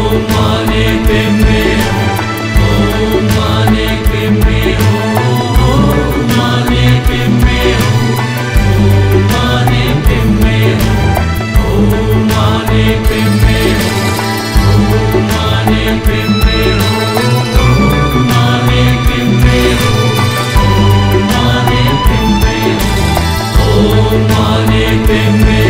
Om Mani Padme Hum. Om Mani Padme Hum. Om Mani Padme Hum. Om Mani Padme Hum. Om Mani Padme Hum. Om Mani Padme Hum. Om Mani Padme Hum. Om Mani Padme Hum. Om Mani Padme Hum.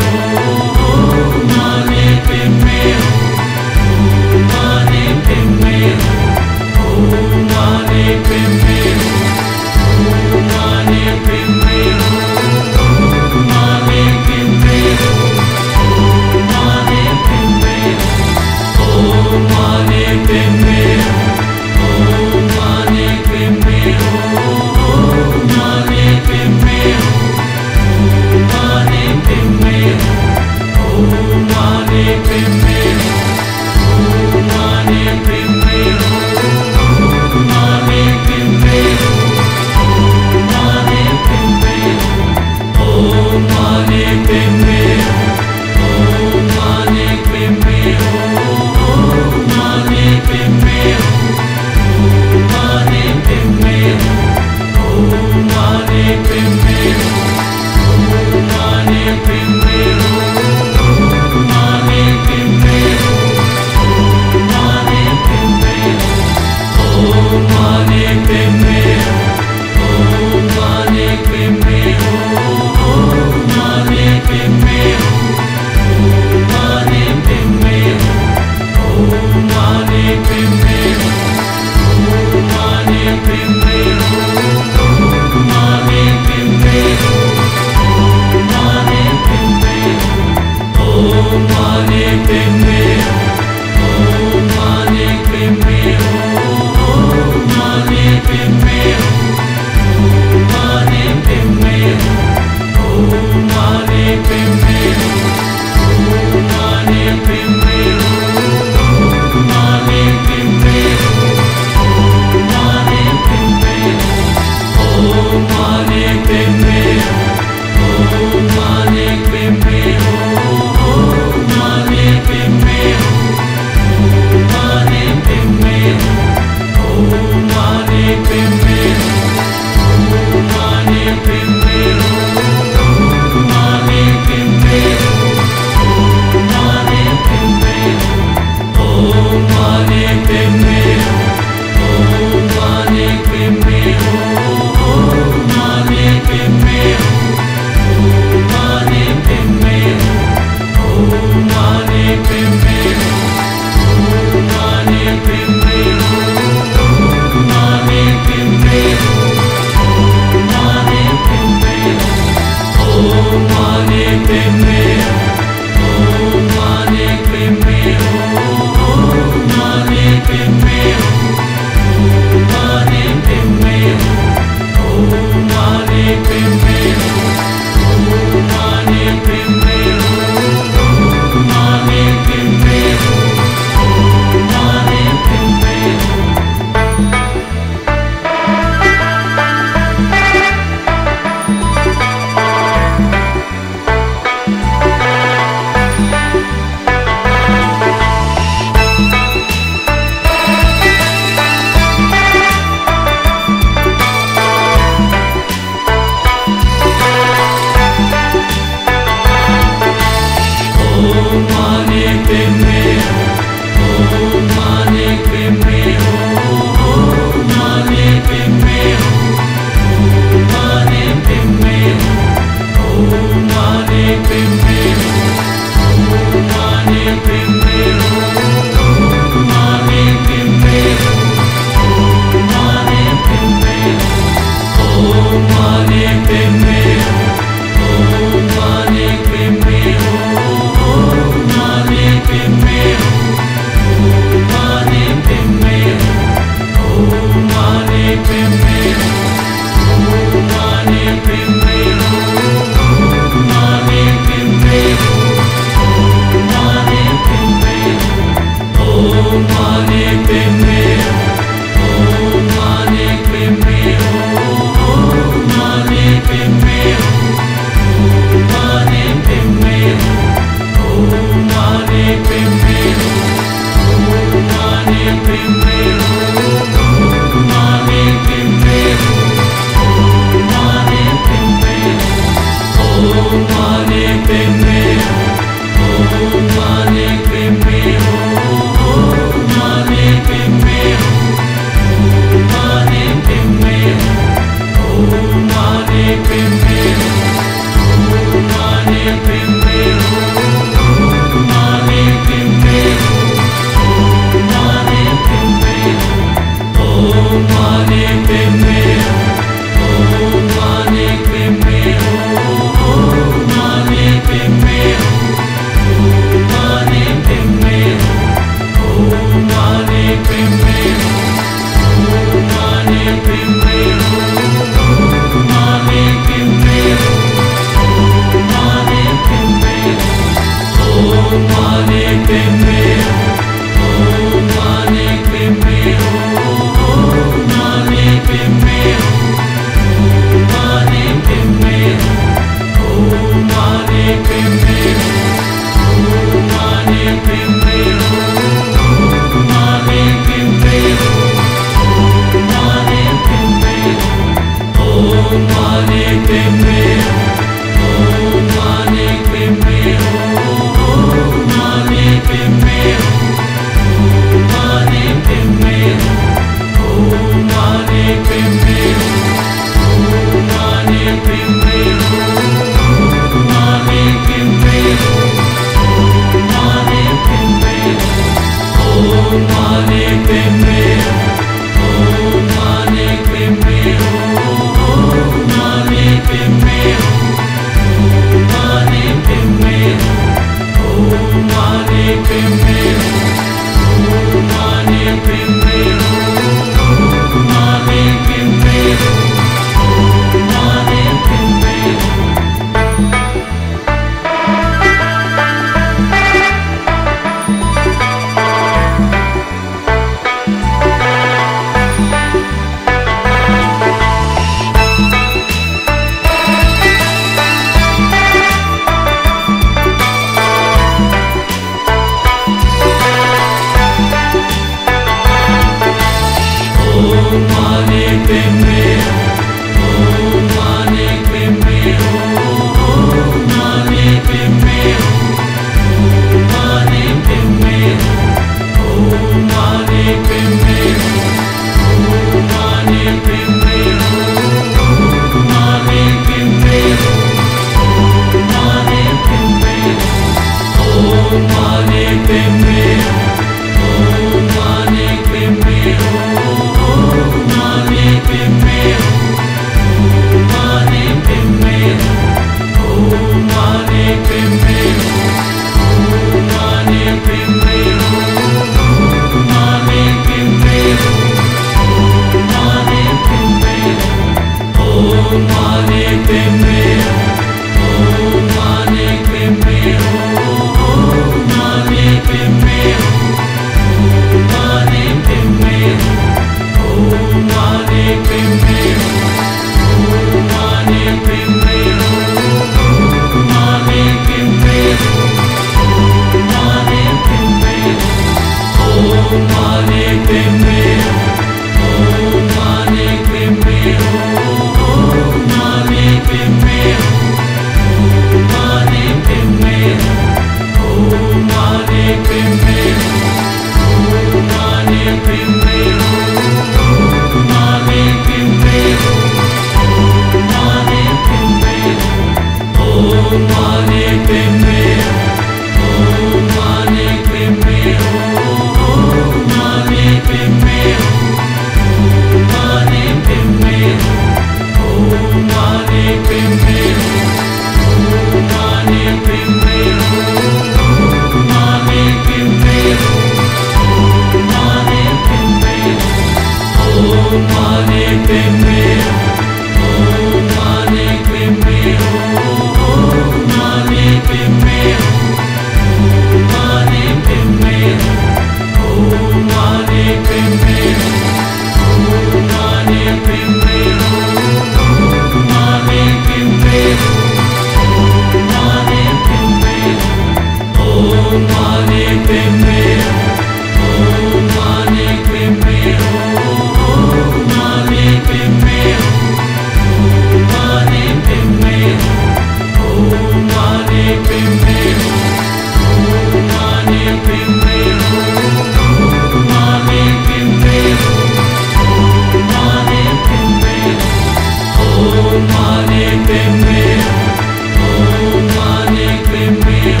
Om Mani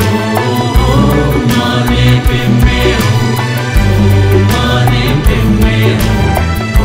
Padme Hum.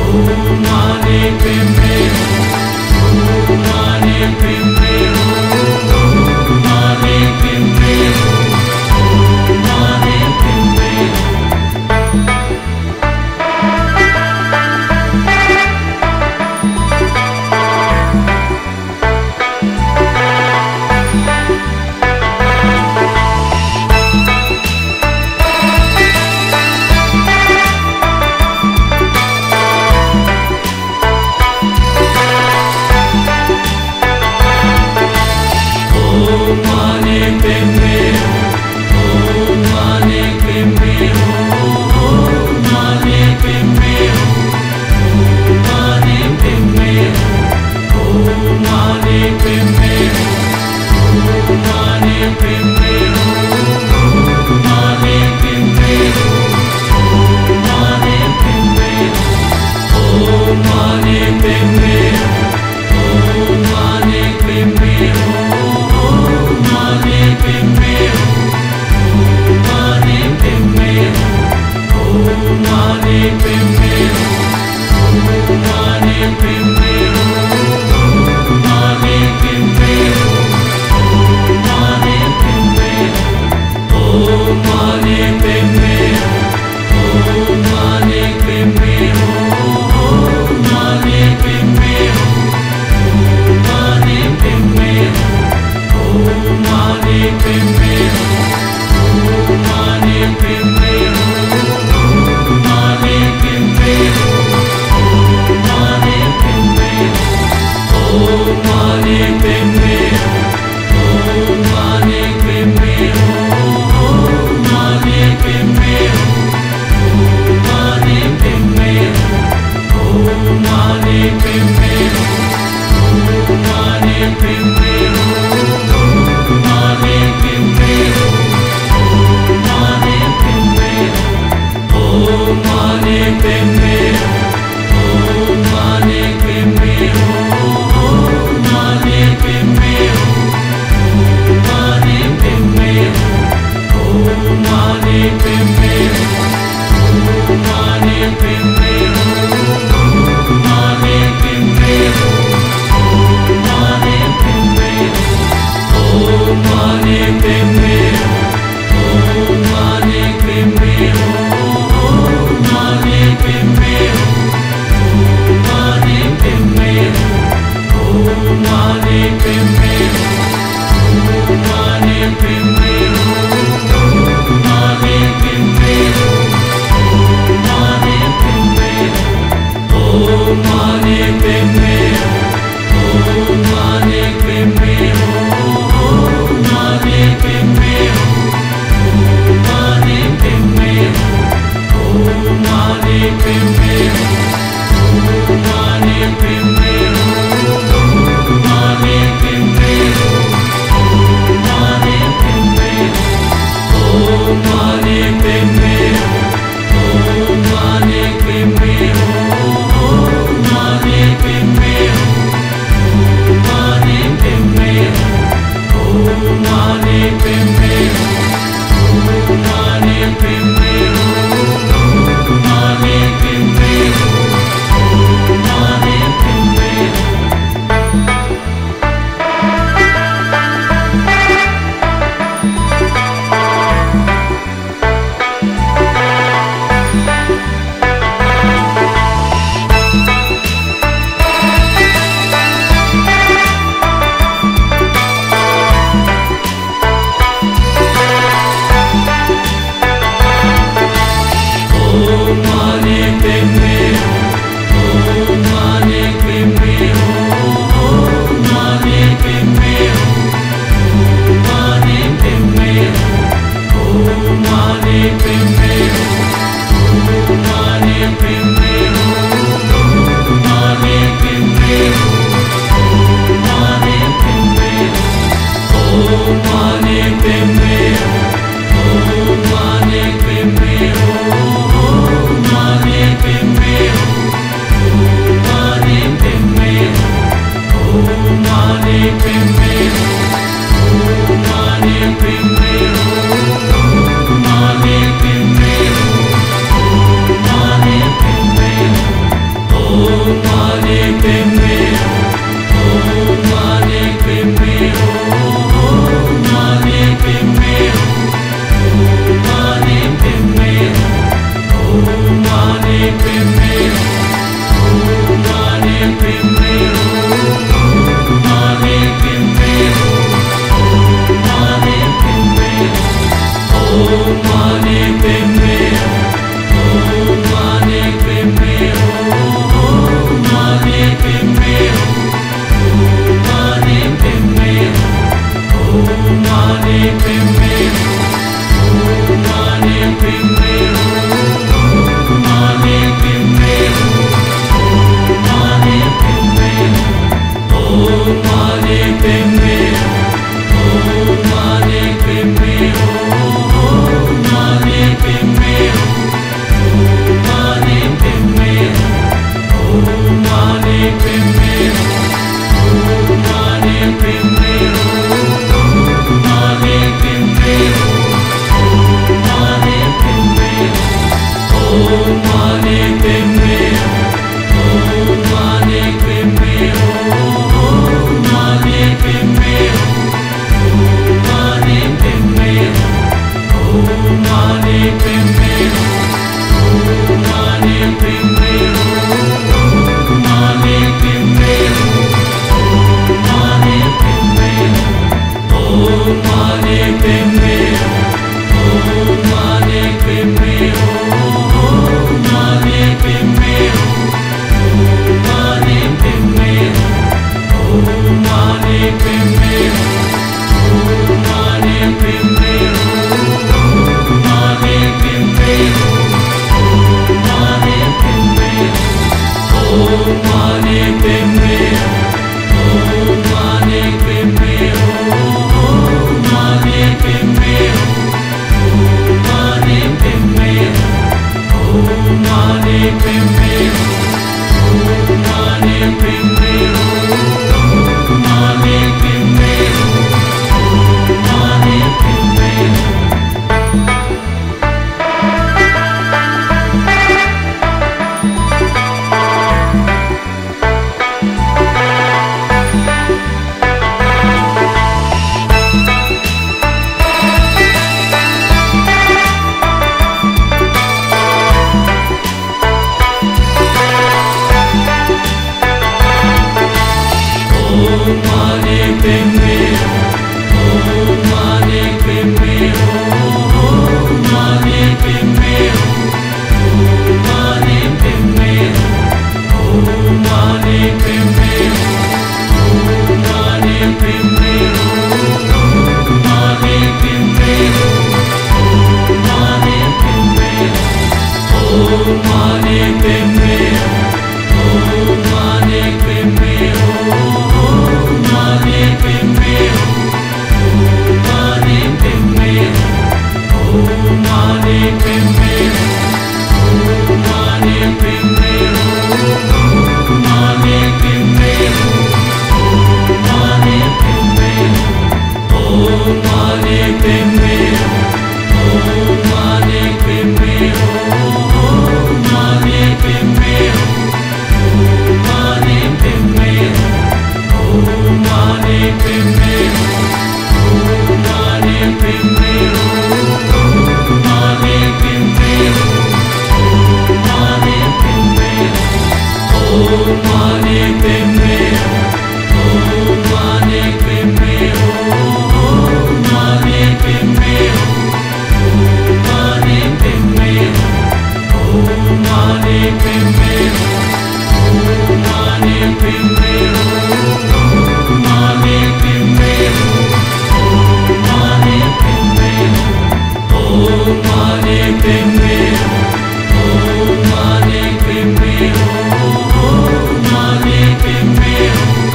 Padme Hum. Om Mani Padme Hum. Om Mani Padme Hum.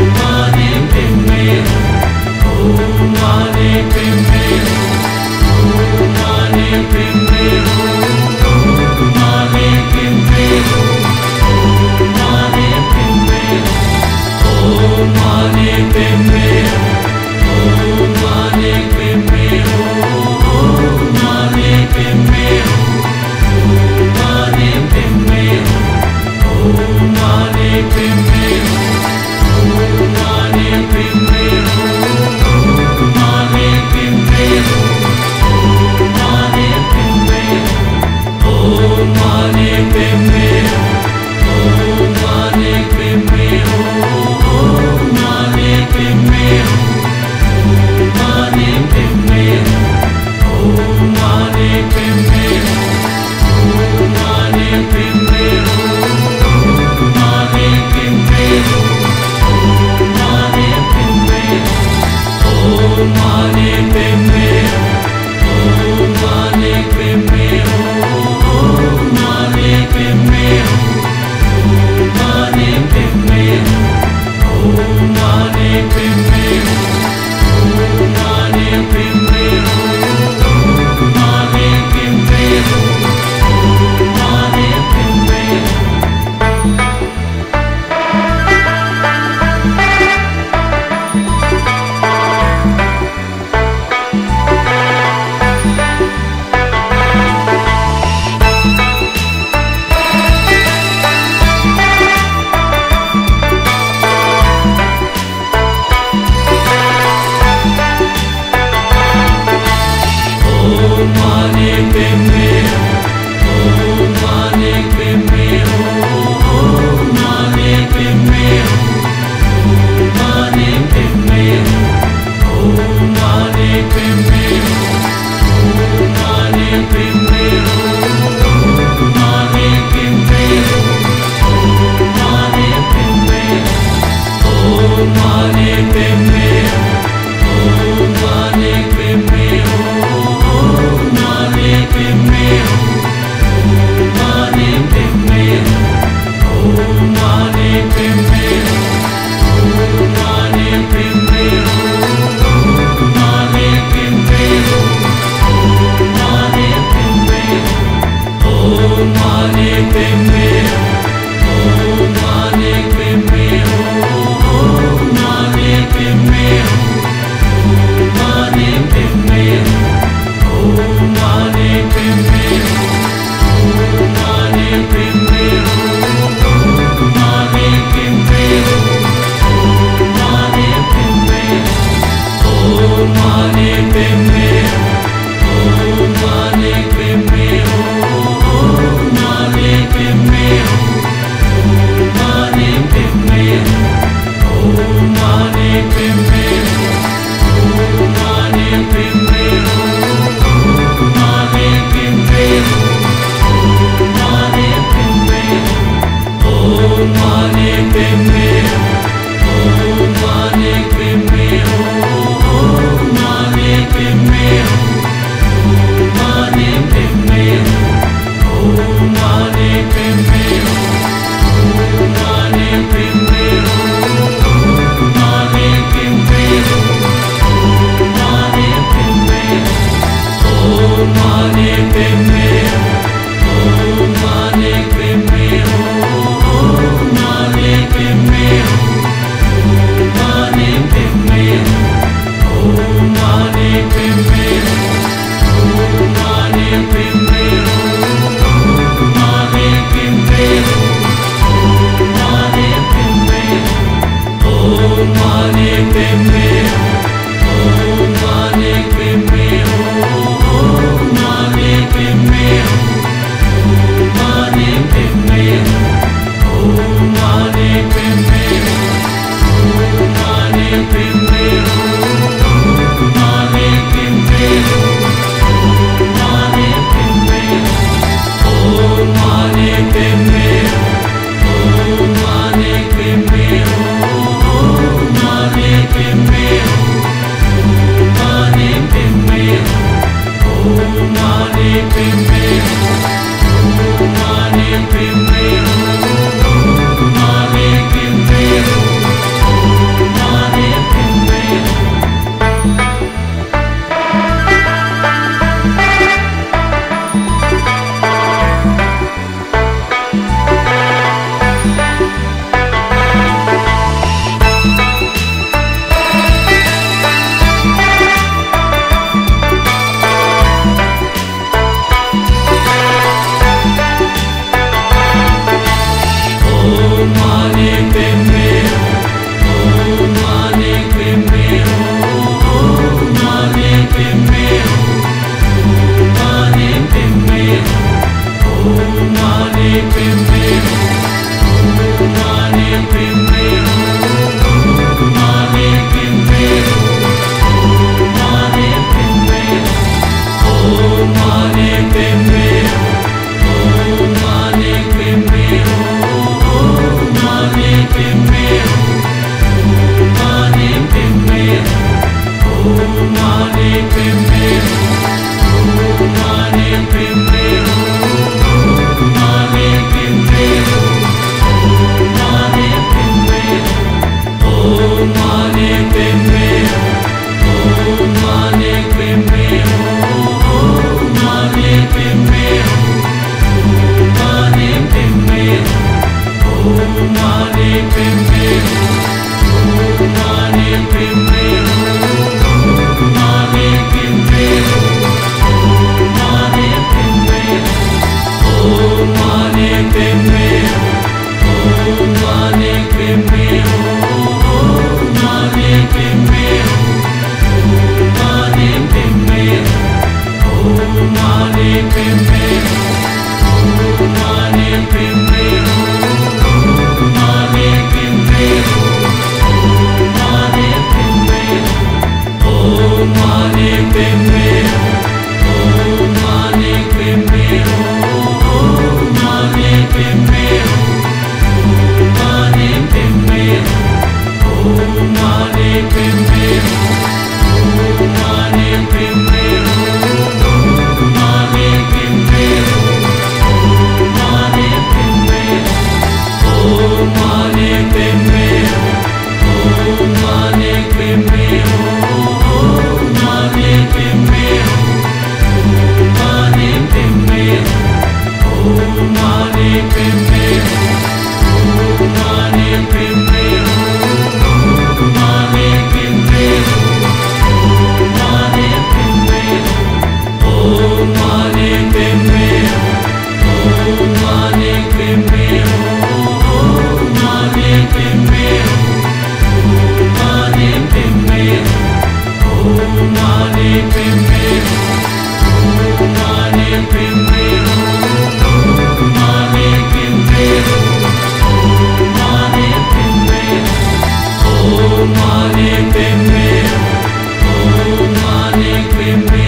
Om Mani Padme Hum. Om Mani Padme Hum. Om Mani Padme Hum. Om Mani Padme Hum. Om Mani Padme Hum. Om Mani Padme Hum. Om Mani Padme Hum. Om Mani Padme Hum. Om Mani Padme Hum. Om Mani Padme Hum. Om Mani Padme Hum.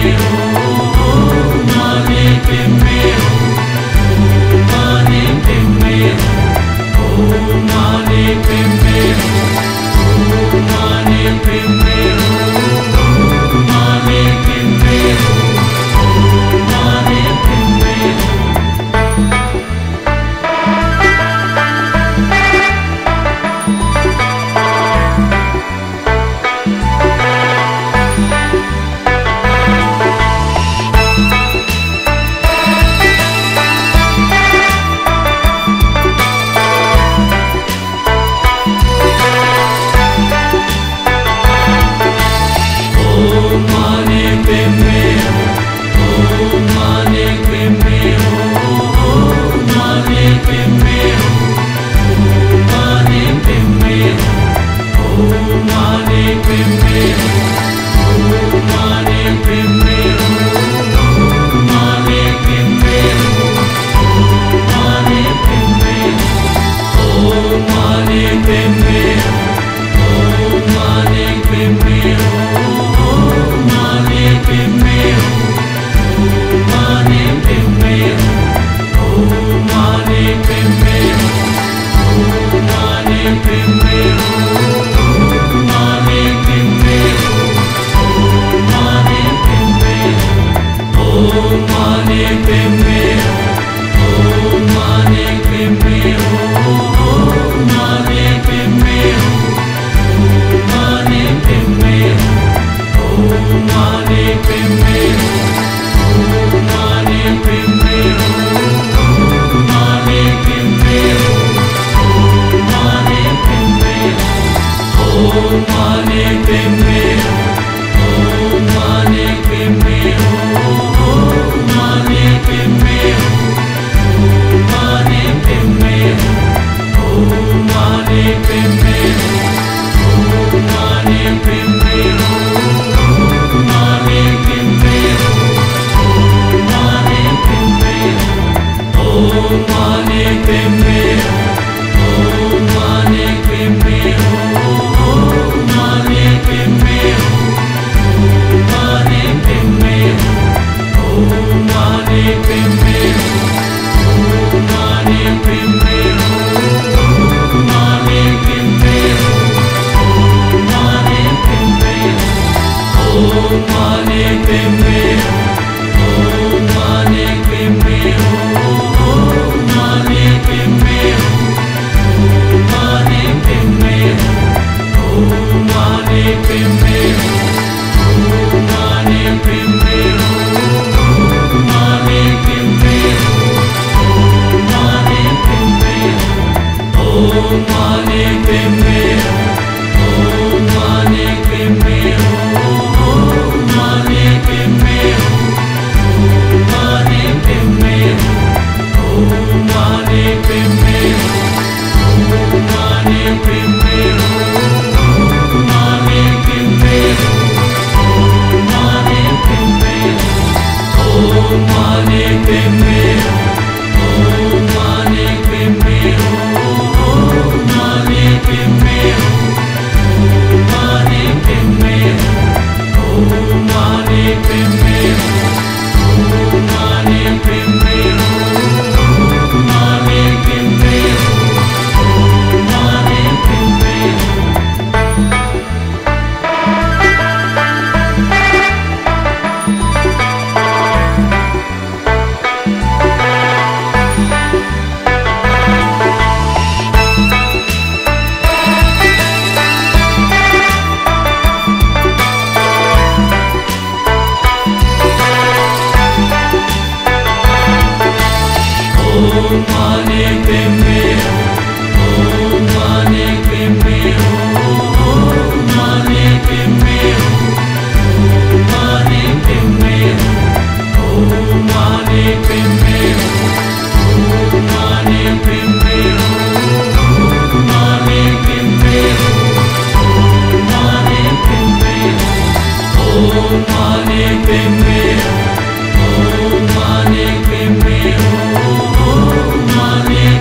Om Mani Padme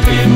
Hum.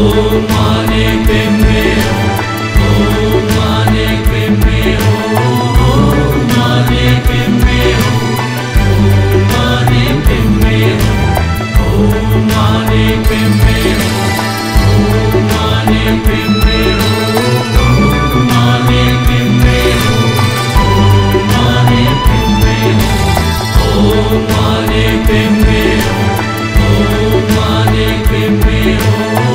Om Mani Padme Hum. Om Mani Padme Hum. Om Mani Padme Hum. Om Mani Padme Hum. Om Mani Padme Hum. Om Mani Padme Hum. Om Mani Padme Hum. Om Mani Padme Hum. Om Mani Padme Hum. Om Mani Padme Hum. Om Mani Padme Hum.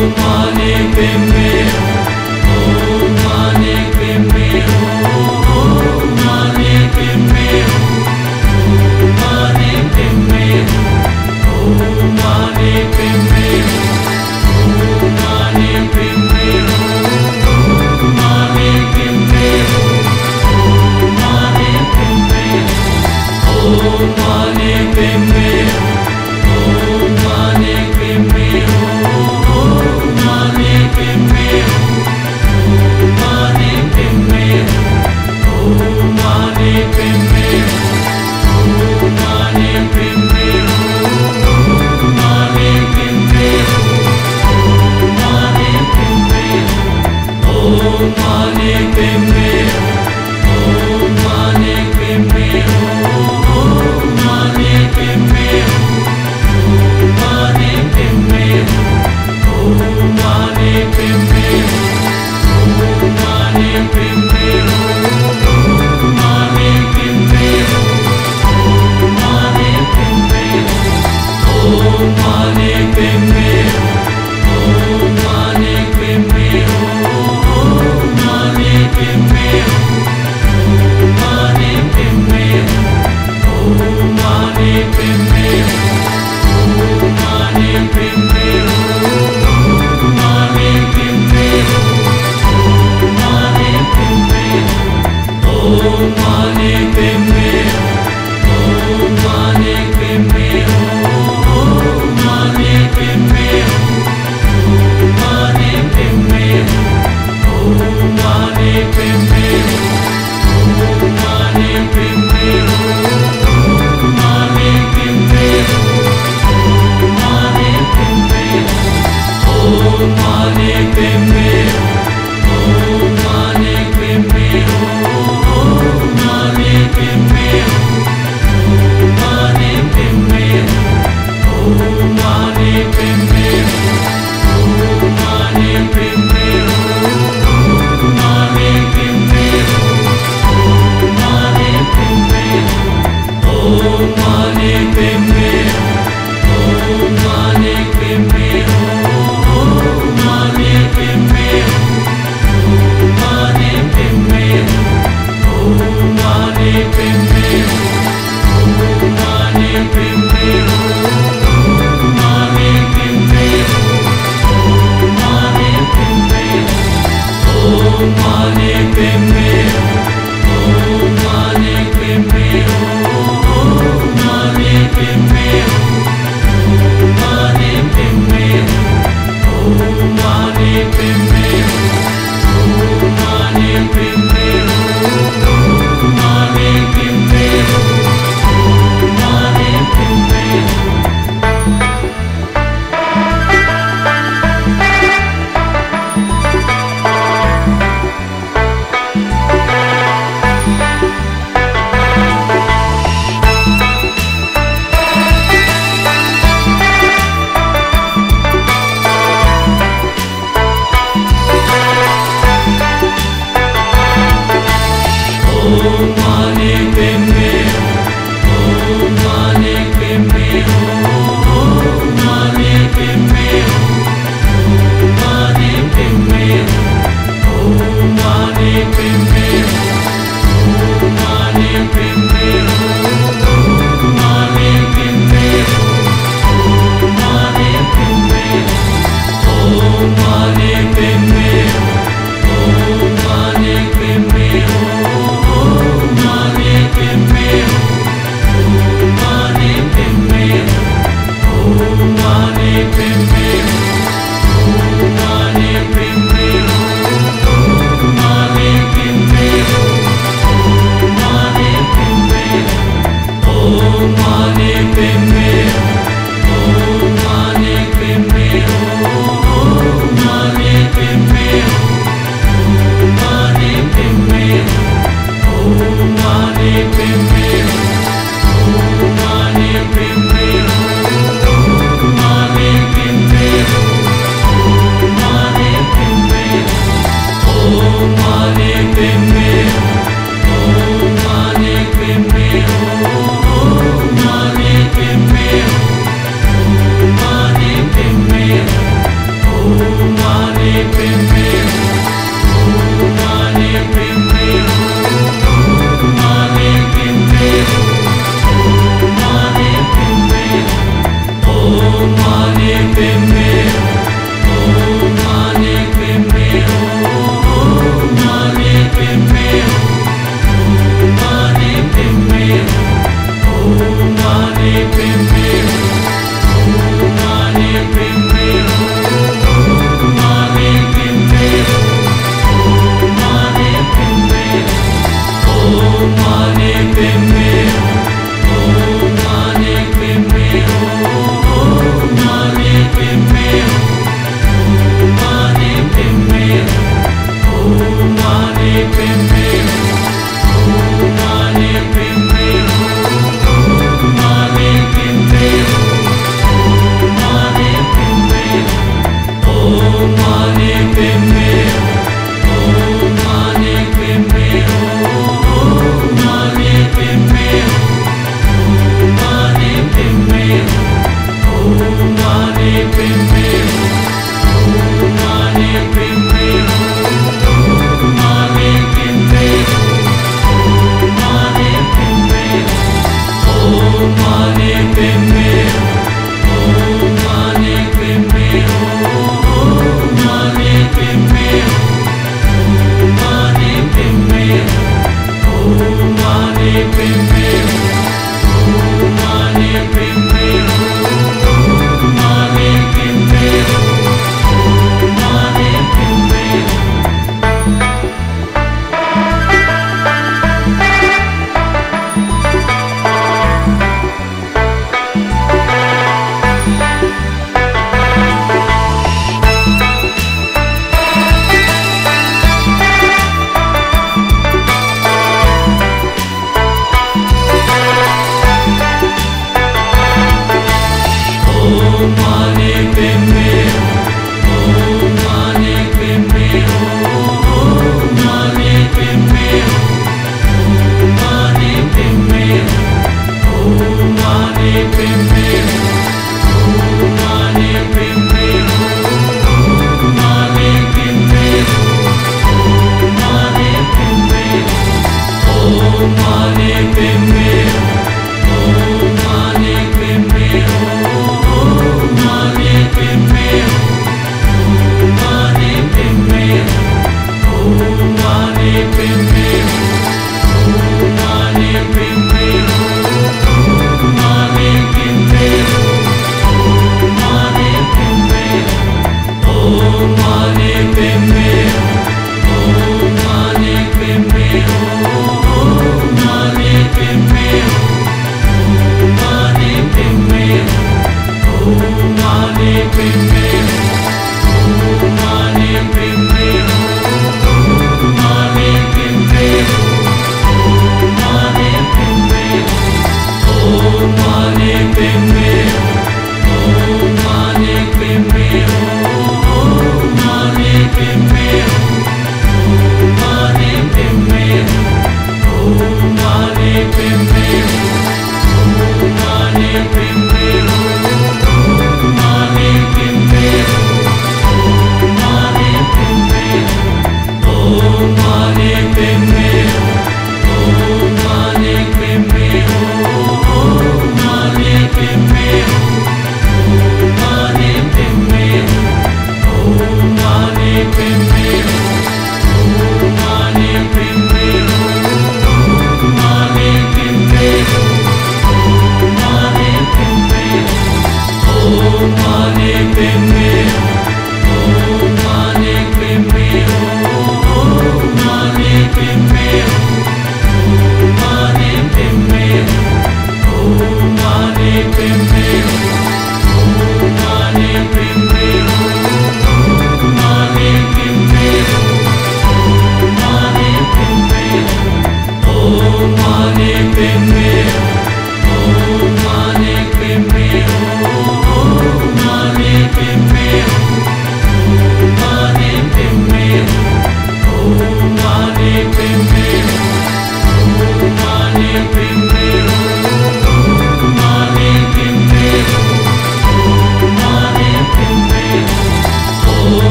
Om Mani Padme Hum.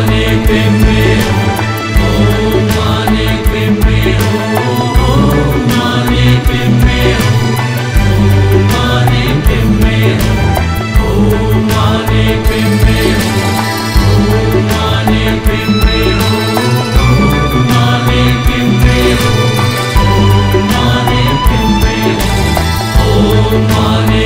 Mani Padme Hum. Om Mani Padme Hum. Om Mani Padme Hum. Om Mani Padme Hum. Om Mani Padme Hum. Om Mani Padme Hum. Om Mani Padme Hum. Om Mani Padme Hum. Om Mani Padme Hum. Om Mani Padme Hum. Om Mani Padme Hum.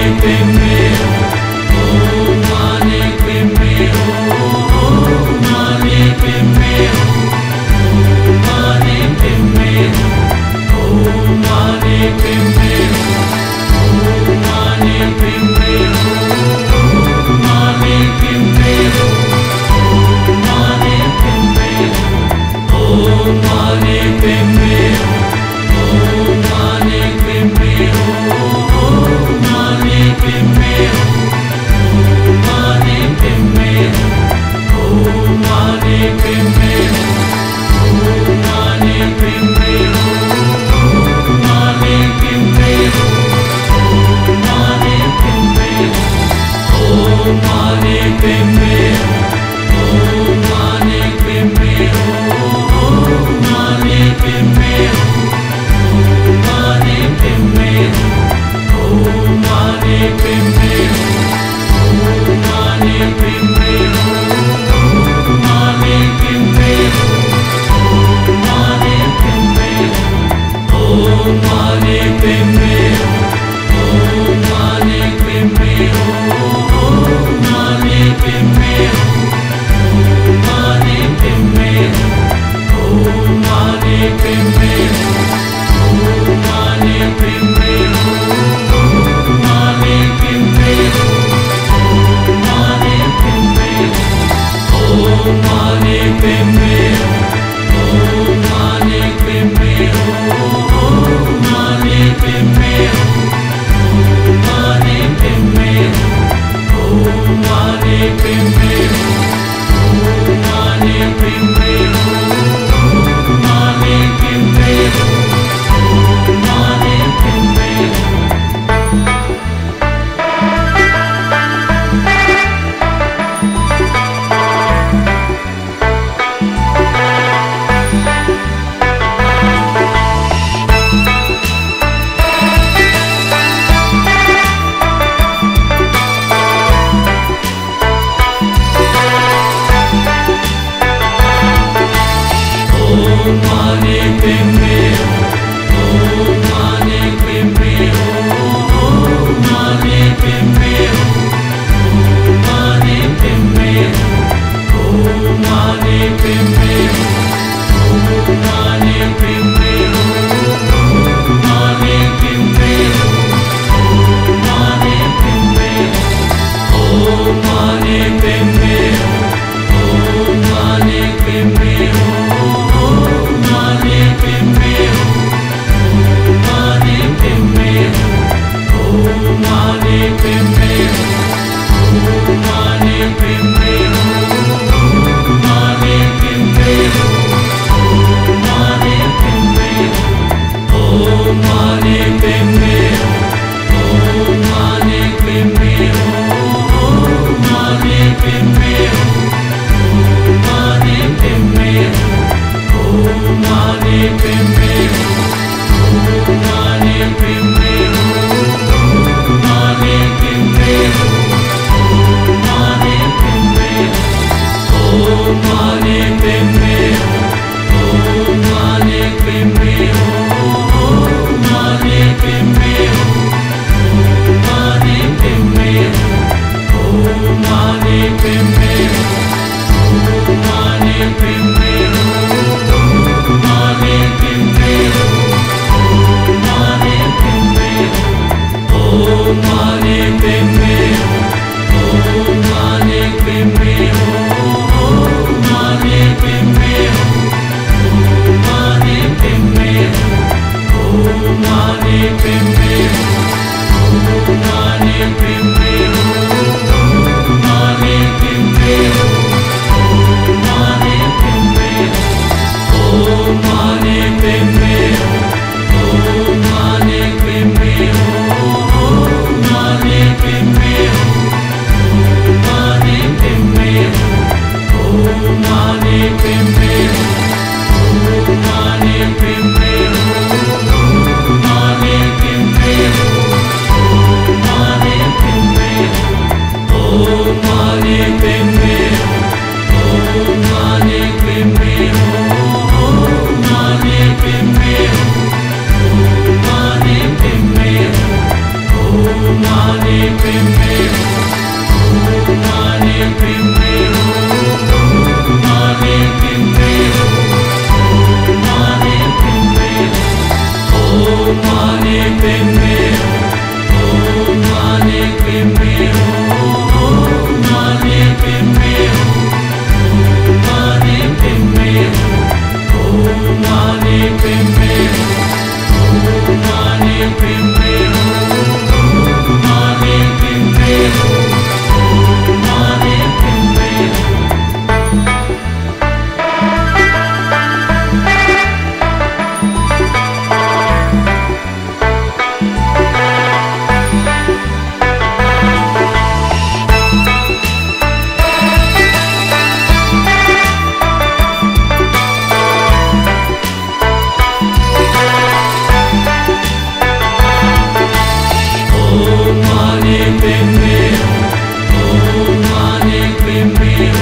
Om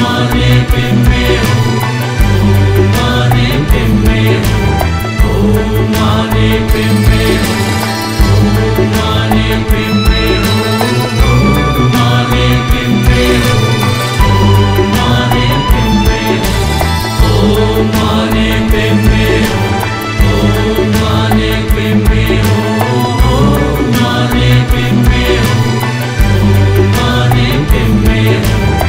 Mani Padme Hum.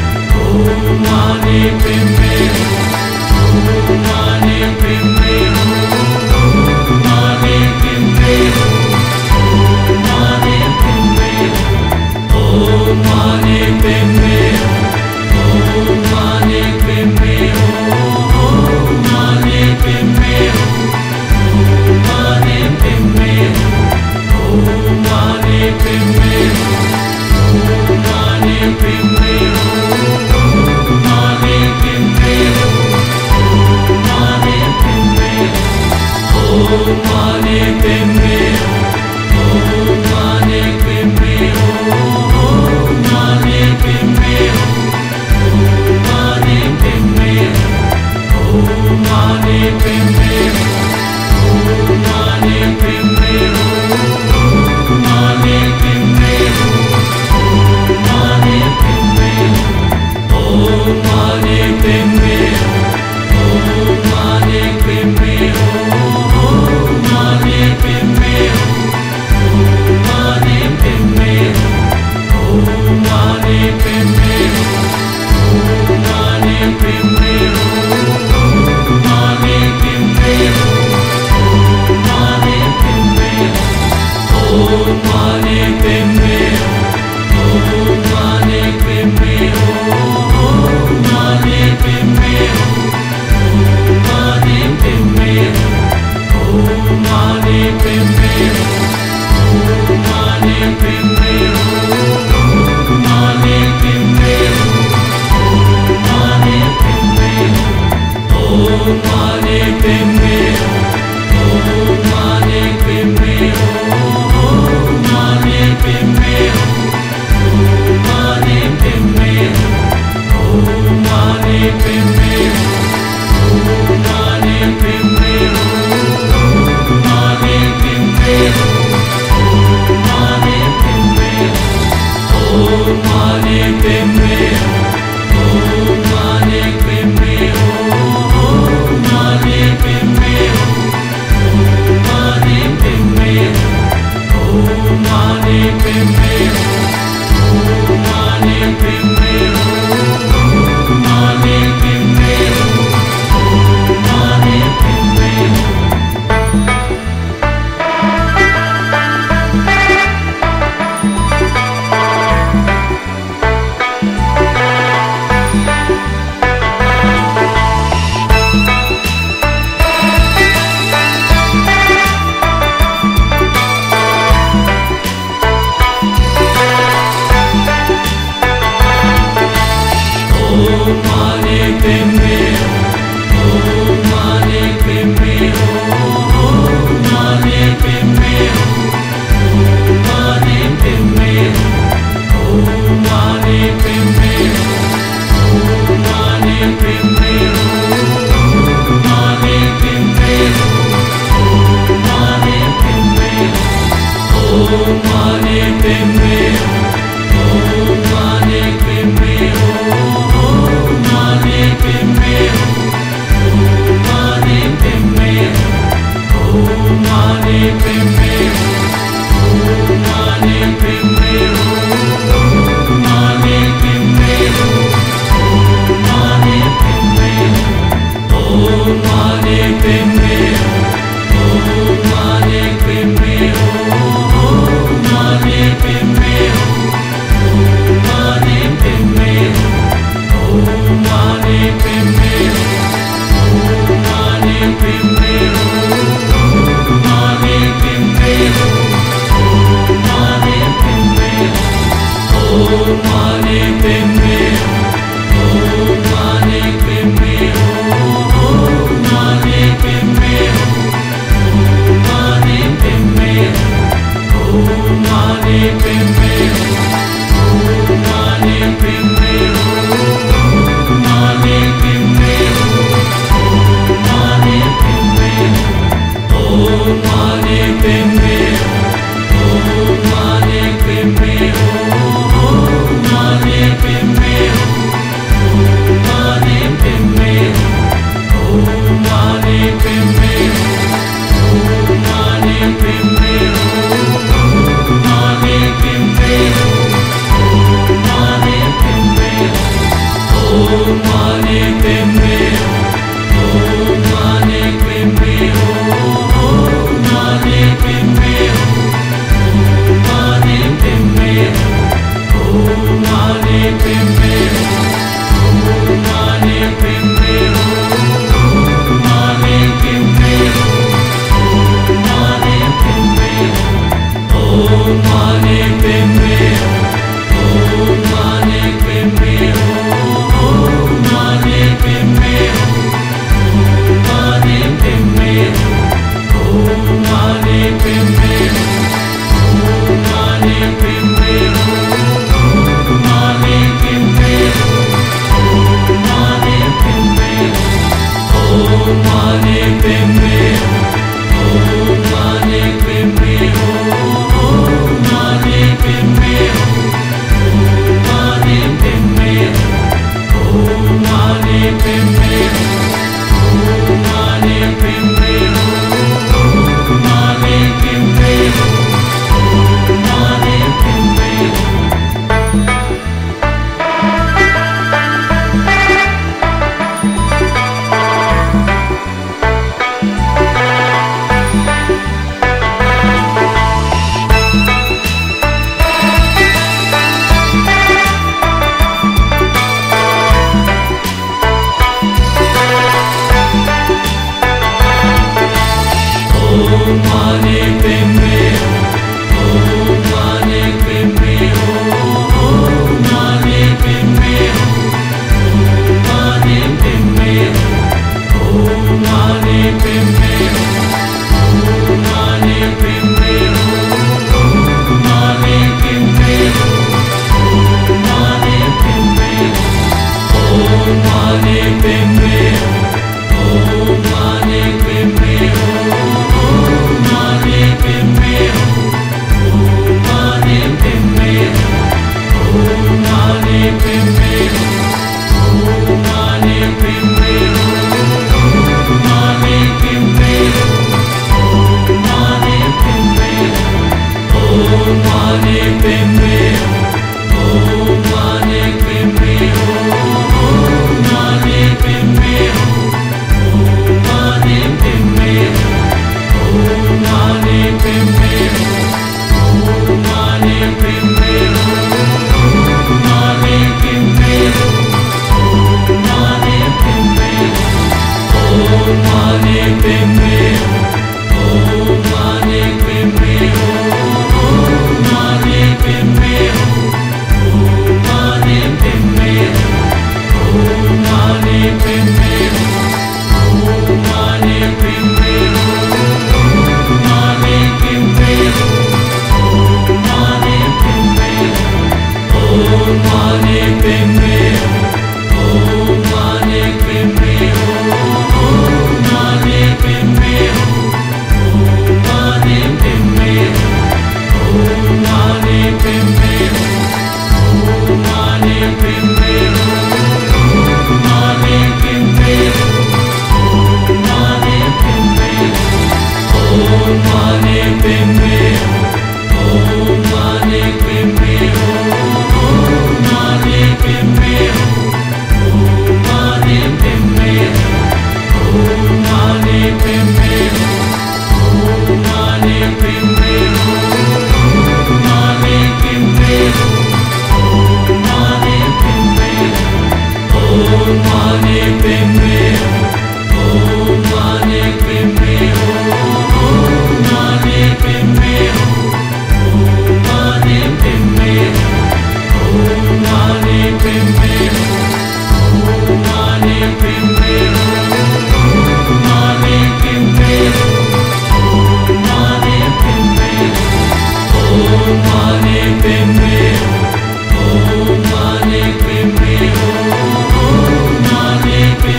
Om Mani Padme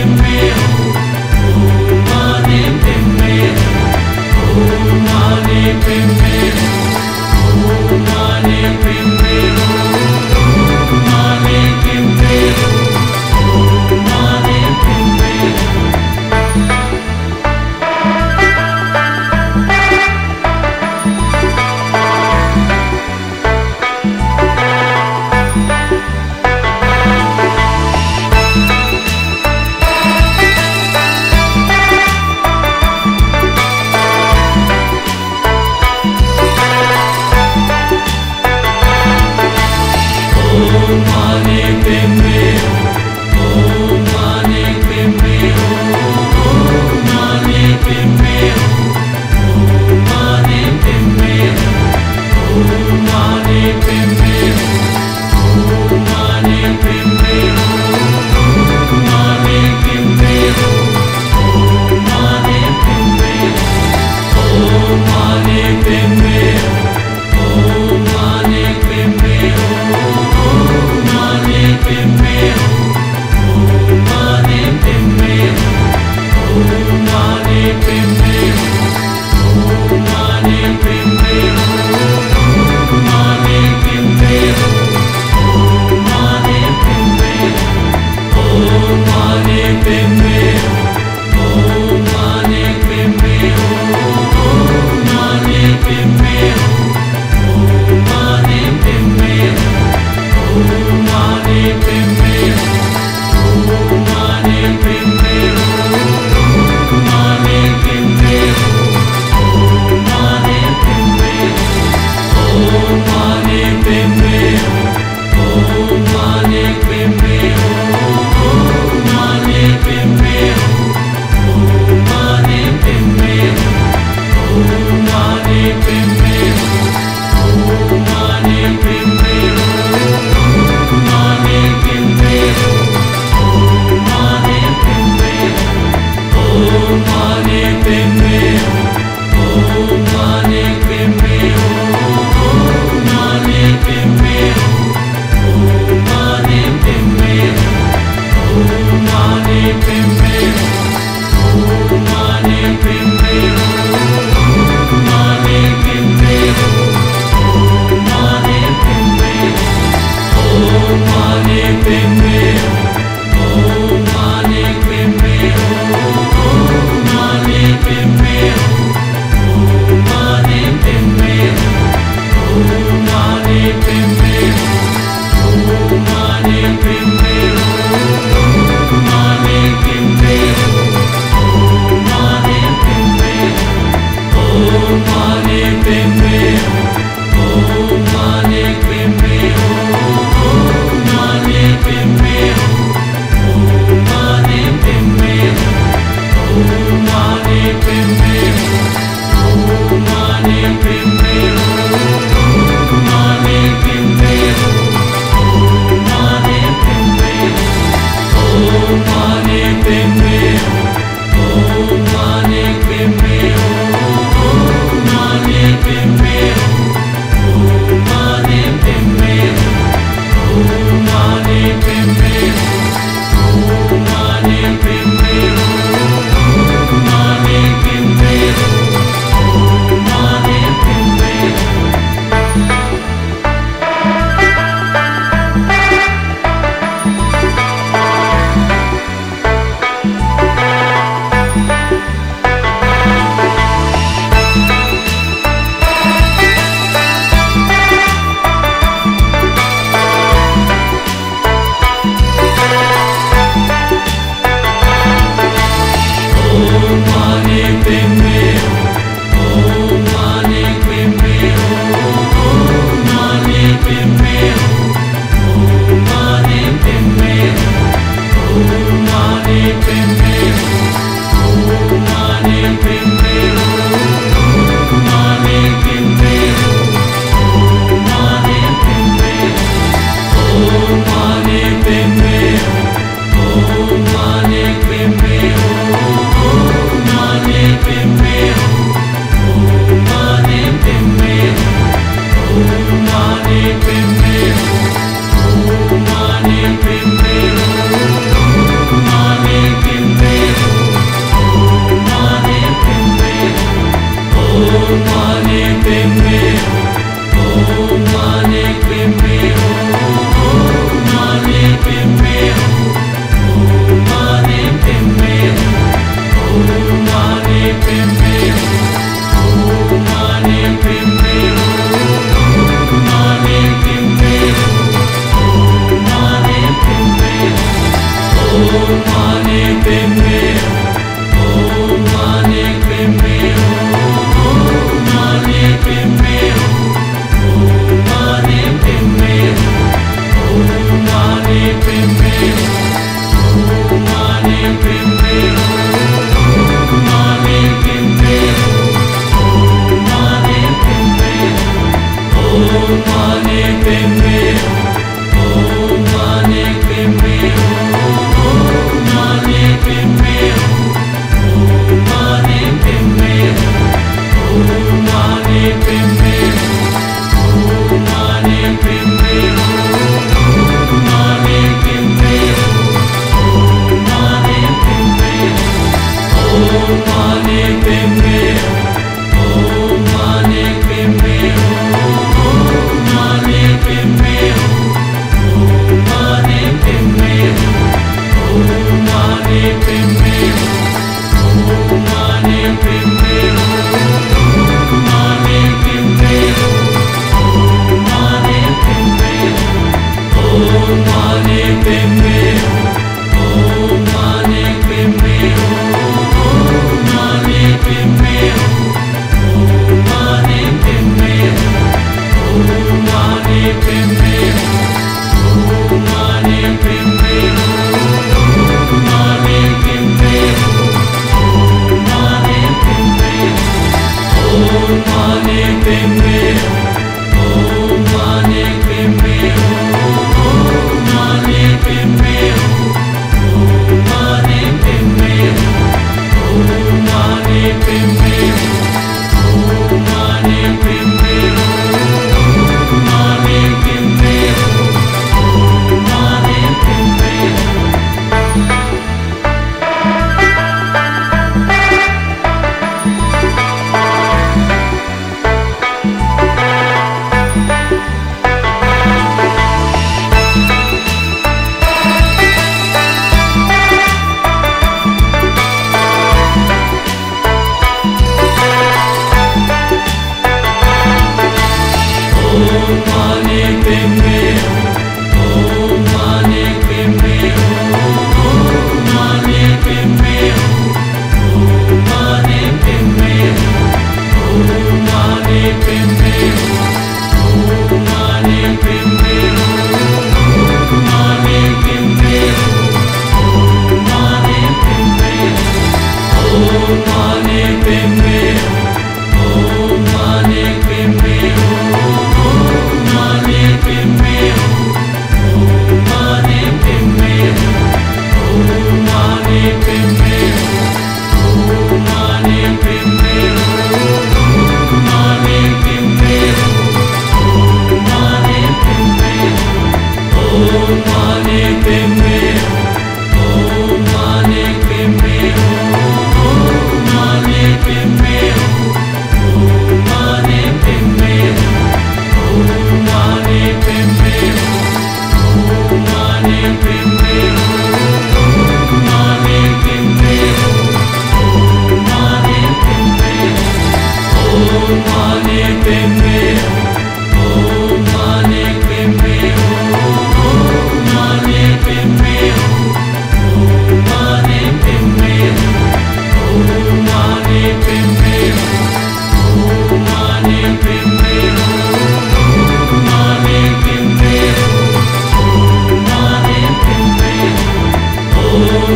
Hum.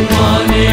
Om Mani.